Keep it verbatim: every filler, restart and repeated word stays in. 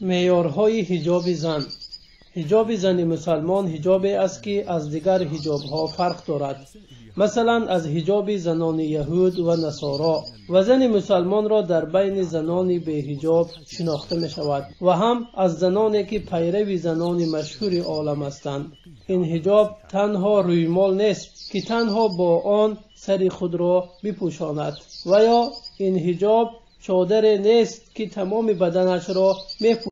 معیارهای حجاب زن. حجاب زن مسلمان حجابی است که از دیگر حجابها فرق دارد. مثلا از حجاب زنان یهود و نصارا و زن مسلمان را در بین زنان به حجاب شناخته می شود و هم از زنانی که پیرو زنان مشهور عالم هستند. این حجاب تنها رویمال نیست که تنها با آن سر خود را بپوشاند و یا این حجاب چادر نیست که تمام بدنش را میپوشاند.